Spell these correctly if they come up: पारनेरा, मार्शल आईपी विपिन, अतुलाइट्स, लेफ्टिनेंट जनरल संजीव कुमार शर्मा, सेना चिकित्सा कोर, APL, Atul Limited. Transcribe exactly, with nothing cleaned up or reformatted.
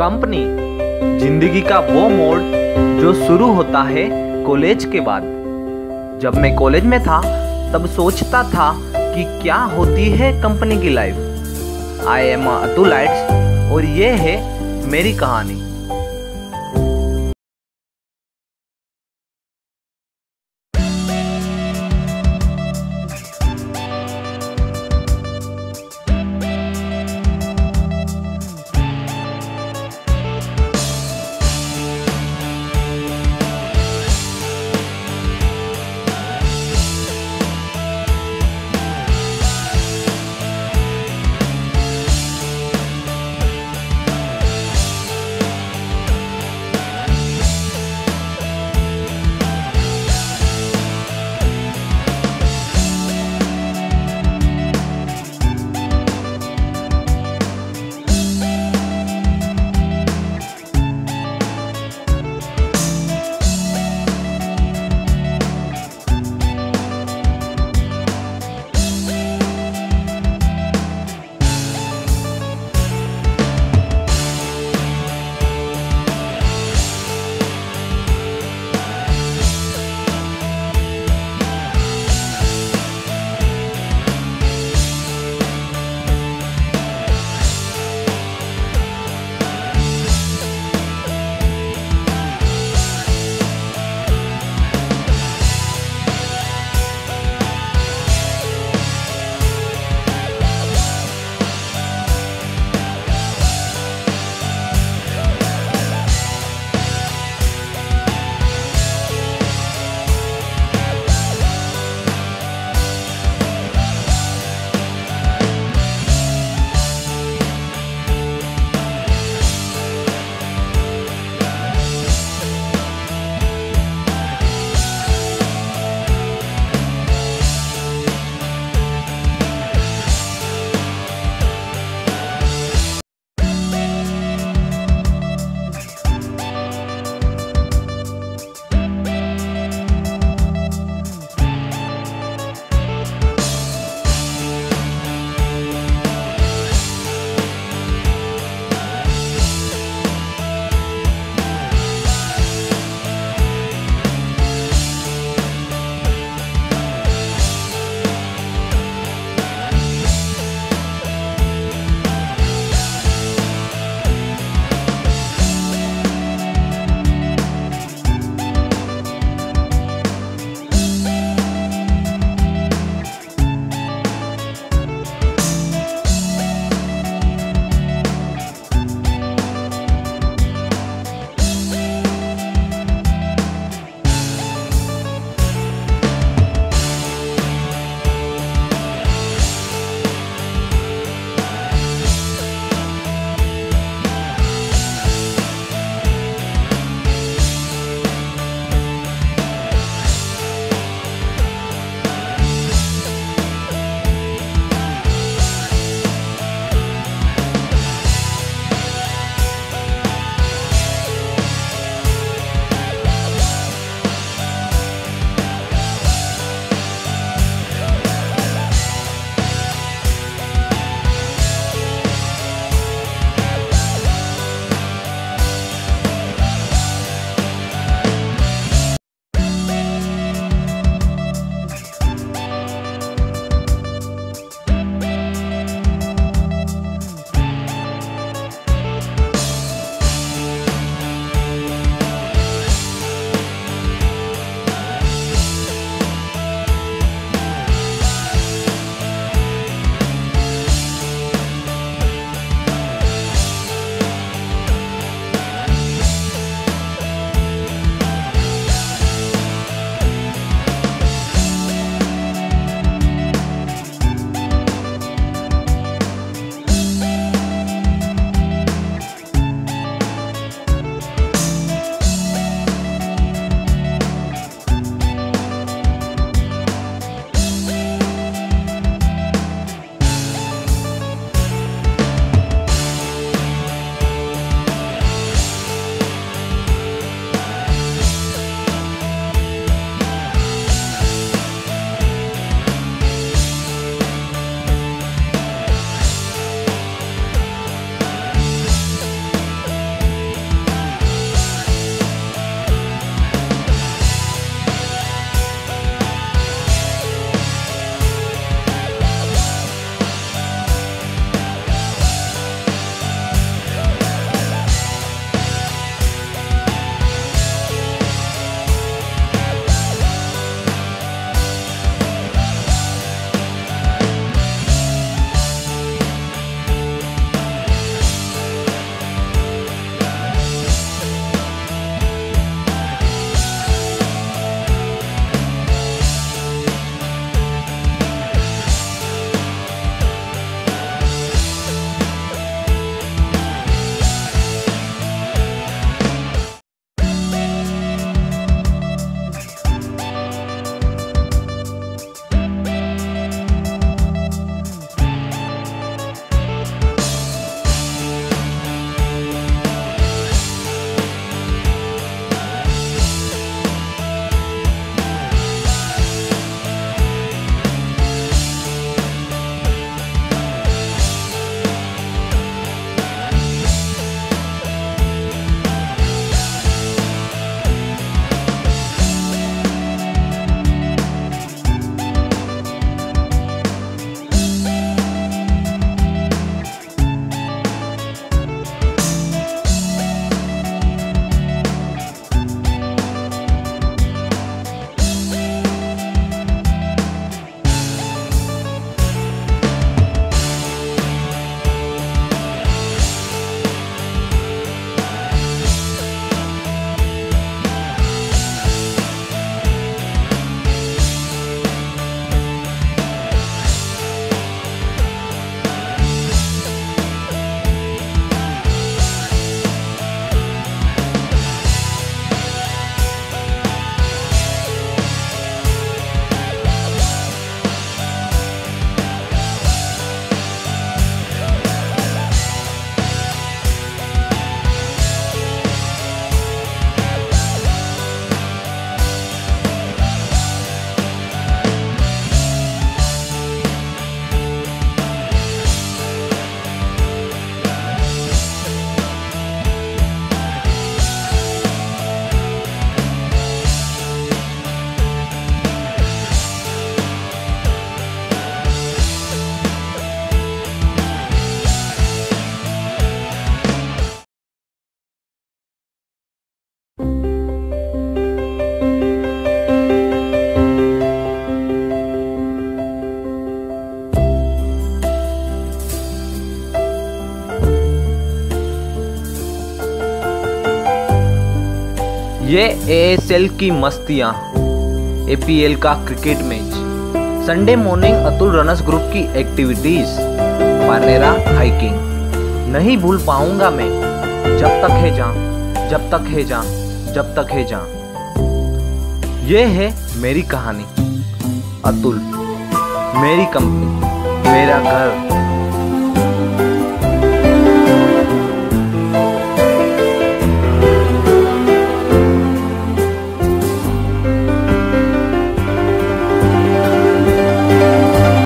Company जिंदगी का वो मोड़ जो शुरू होता है कॉलेज के बाद। जब मैं कॉलेज में था तब सोचता था कि क्या होती है कंपनी की लाइफ। आई एम अतुलाइट्स और ये है मेरी कहानी। ये ए एस एल की मस्तियाँ, ए पी एल का cricket match, Sunday morning Atul runners group की एक्टिविटीज, पारनेरा हाइकिंग। नहीं भूल पाऊंगा मैं जब तक है जान, जब तक है जान, जब तक है जान। ये है मेरी कहानी, अतुल, मेरी कंपनी, मेरा घर।